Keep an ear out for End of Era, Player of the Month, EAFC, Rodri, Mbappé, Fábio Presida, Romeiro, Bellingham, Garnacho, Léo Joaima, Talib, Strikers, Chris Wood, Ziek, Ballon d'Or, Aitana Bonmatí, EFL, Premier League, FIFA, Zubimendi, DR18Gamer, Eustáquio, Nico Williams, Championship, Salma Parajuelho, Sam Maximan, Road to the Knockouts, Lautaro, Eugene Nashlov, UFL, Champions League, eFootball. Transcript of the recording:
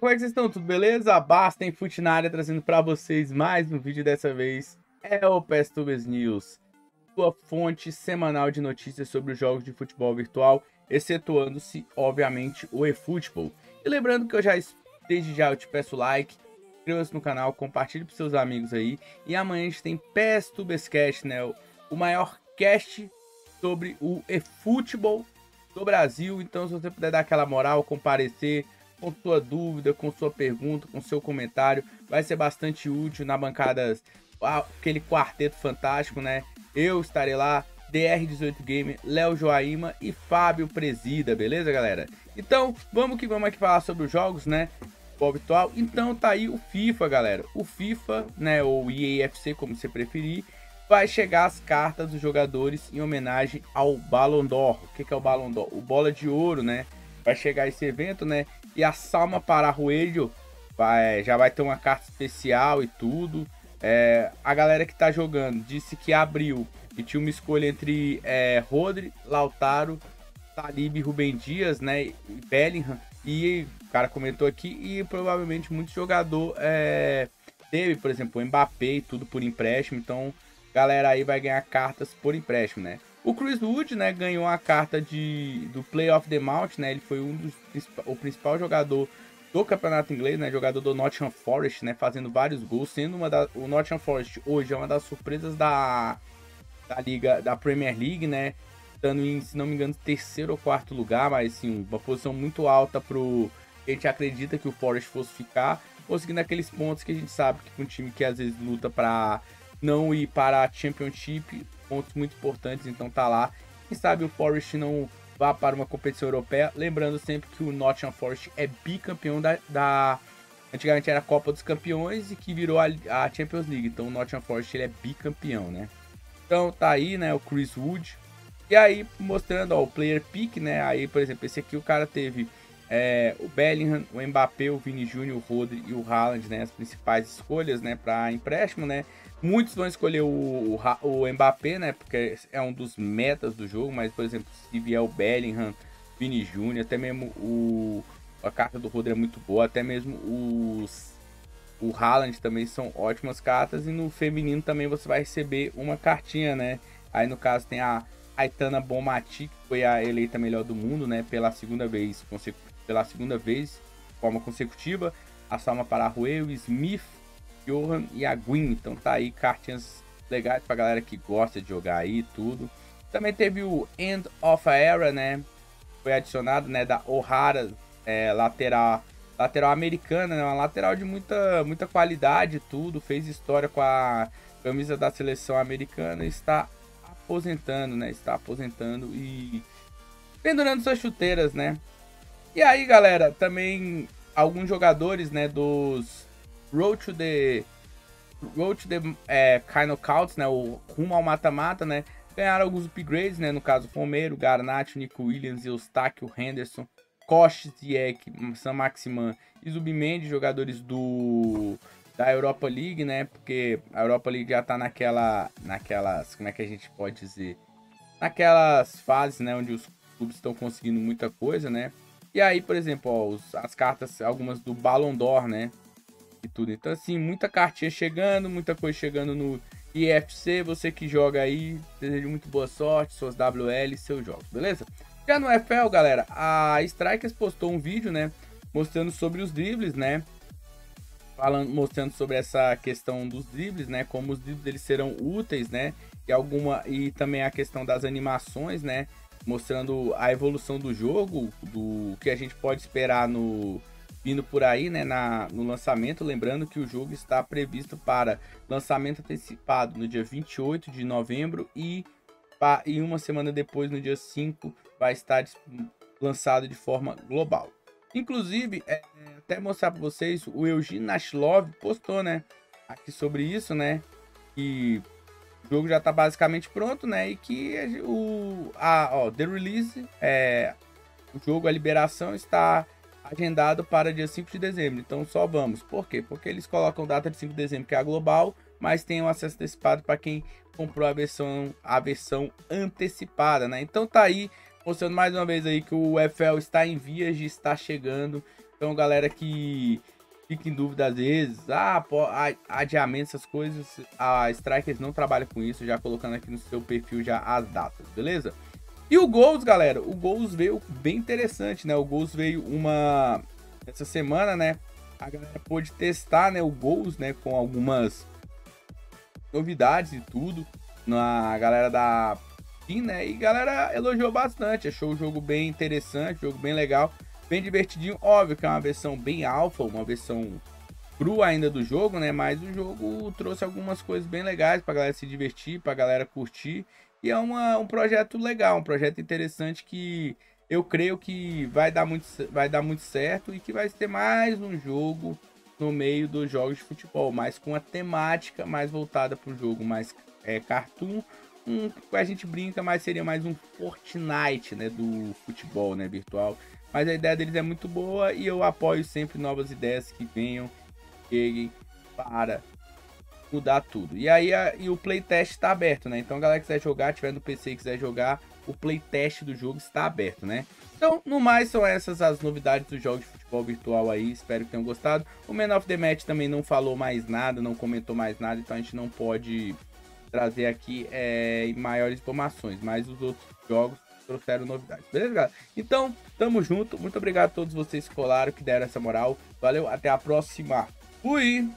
Como é que vocês estão? Tudo beleza? Basta em Fute na área, trazendo para vocês mais um vídeo. Dessa vez é o PESTubers News, sua fonte semanal de notícias sobre os jogos de futebol virtual, excetuando-se, obviamente, o eFootball. E lembrando que eu desde já eu te peço like, inscreva-se no canal, compartilhe para seus amigos aí. E amanhã a gente tem PESTubers Cast, né? O maior cast sobre o eFootball do Brasil. Então, se você puder dar aquela moral, comparecer com sua dúvida, com sua pergunta, com seu comentário, vai ser bastante útil na bancada, aquele quarteto fantástico, né? Eu estarei lá, DR18Gamer, Léo Joaima e Fábio Presida, beleza, galera? Então, vamos que vamos aqui falar sobre os jogos, né? Futebol virtual. Então, tá aí o FIFA, galera. O FIFA, né, ou EAFC, como você preferir, vai chegar as cartas dos jogadores em homenagem ao Ballon d'Or. O que é o Ballon d'Or? O Bola de Ouro, né? Vai chegar esse evento, né? E a Salma Parajuelho já vai ter uma carta especial e tudo. A galera que tá jogando disse que abriu e tinha uma escolha entre Rodri, Lautaro, Talib, Rubem Dias, né, e Bellingham. E o cara comentou aqui, e provavelmente muito jogador teve, por exemplo, o Mbappé e tudo por empréstimo. Então, galera aí vai ganhar cartas por empréstimo, né? O Chris Wood, né, ganhou a carta do Player of the Month, né? Ele foi o principal jogador do campeonato inglês, né? Jogador do Nottingham Forest, né? Fazendo vários gols, sendo o Nottingham Forest hoje é uma das surpresas da liga, da Premier League, né? Estando em, se não me engano, terceiro ou quarto lugar, mas sim, uma posição muito alta pro que a gente acredita que o Forest fosse ficar, conseguindo aqueles pontos que a gente sabe que um time que às vezes luta para não ir para a Championship, pontos muito importantes. Então tá lá, quem sabe o Forest não vá para uma competição europeia, lembrando sempre que o Nottingham Forest é bicampeão antigamente era a Copa dos Campeões e que virou a Champions League, então o Nottingham Forest ele é bicampeão, né? Então tá aí, né, o Chris Wood, e aí mostrando, ó, o player pick, né? Aí, por exemplo, esse aqui o cara teve o Bellingham, o Mbappé, o Vini Júnior, o Rodri e o Haaland, né? As principais escolhas, né, para empréstimo, né? Muitos vão escolher o Mbappé, né, porque é um dos metas do jogo, mas, por exemplo, se vier o Bellingham, Vini Júnior, até mesmo a carta do Rodri é muito boa, até mesmo o Haaland também são ótimas cartas, e no feminino também você vai receber uma cartinha, né? Aí, no caso, tem a Aitana Bonmatí, que foi a eleita melhor do mundo, né, pela segunda vez, de forma consecutiva. A Salma Parajuelho, Smith, Johan e a Gwyn. Então tá aí, cartinhas legais pra galera que gosta de jogar aí e tudo. Também teve o End of Era, né, foi adicionado, né, da O'Hara, lateral americana, né, uma lateral de muita qualidade e tudo. Fez história com a camisa da seleção americana, está aposentando, né, e pendurando suas chuteiras, né. E aí, galera, também alguns jogadores, né, dos Road to the Knockouts, né, o rumo ao mata-mata, né, ganharam alguns upgrades, né, no caso Romeiro, Garnacho, Nico Williams, Eustáquio, Henderson, Koch, Ziek, Sam Maximan e Zubimendi, jogadores da Europa League, né, porque a Europa League já tá naquelas, como é que a gente pode dizer, naquelas fases, né, onde os clubes estão conseguindo muita coisa, né. E aí, por exemplo, ó, as cartas, algumas do Ballon d'Or, né, e tudo. Então, assim, muita cartinha chegando, muita coisa chegando no EAFC. Você que joga aí, desejo muito boa sorte, suas WL, seus jogos, beleza? Já no UFL, galera, a Strikers postou um vídeo, né, mostrando sobre os dribles, né, mostrando sobre essa questão dos dribles, né, como os dribles eles serão úteis, né, e também a questão das animações, né, mostrando a evolução do jogo, do que a gente pode esperar vindo por aí, né, no lançamento. Lembrando que o jogo está previsto para lançamento antecipado no dia 28 de novembro e uma semana depois, no dia 5, vai estar lançado de forma global. Inclusive, até mostrar para vocês, o Eugene Nashlov postou, né, aqui sobre isso, né, que o jogo já está basicamente pronto, né, e que o jogo, a liberação está agendado para dia 5 de dezembro, então só vamos. Por quê? Porque eles colocam data de 5 de dezembro, que é a global, mas tem um acesso antecipado para quem comprou a versão antecipada, né? Então tá aí, mostrando mais uma vez aí que o EFL está em vias de estar chegando. Então, galera que fica em dúvida às vezes, adiamento, essas coisas, a Strikers não trabalha com isso, já colocando aqui no seu perfil já as datas, beleza? E o Goals, galera, o Goals veio bem interessante, né? O Goals veio uma... Essa semana, né, a galera pôde testar, né, o Goals, né, com algumas novidades e tudo, na galera da PIN, né, e a galera elogiou bastante, achou o jogo bem interessante, jogo bem legal, bem divertidinho, óbvio que é uma versão bem alfa, uma versão crua ainda do jogo, né, mas o jogo trouxe algumas coisas bem legais pra galera se divertir, pra galera curtir, e é um projeto legal, um projeto interessante que eu creio que vai dar muito certo e que vai ter mais um jogo no meio dos jogos de futebol, mas com a temática mais voltada para o jogo, mais cartoon, a gente brinca, mas seria mais um Fortnite, né, do futebol, né, virtual. Mas a ideia deles é muito boa e eu apoio sempre novas ideias que venham, cheguem para mudar tudo. E aí o playtest está aberto, né? Então, a galera que quiser jogar, tiver no PC e quiser jogar, o playtest do jogo está aberto, né? Então, no mais, são essas as novidades dos jogos de futebol virtual aí. Espero que tenham gostado. O Man of the Match também não falou mais nada, não comentou mais nada, então a gente não pode trazer aqui maiores informações, mas os outros jogos trouxeram novidades, beleza, galera? Então, tamo junto. Muito obrigado a todos vocês que colaram, que deram essa moral. Valeu, até a próxima. Fui!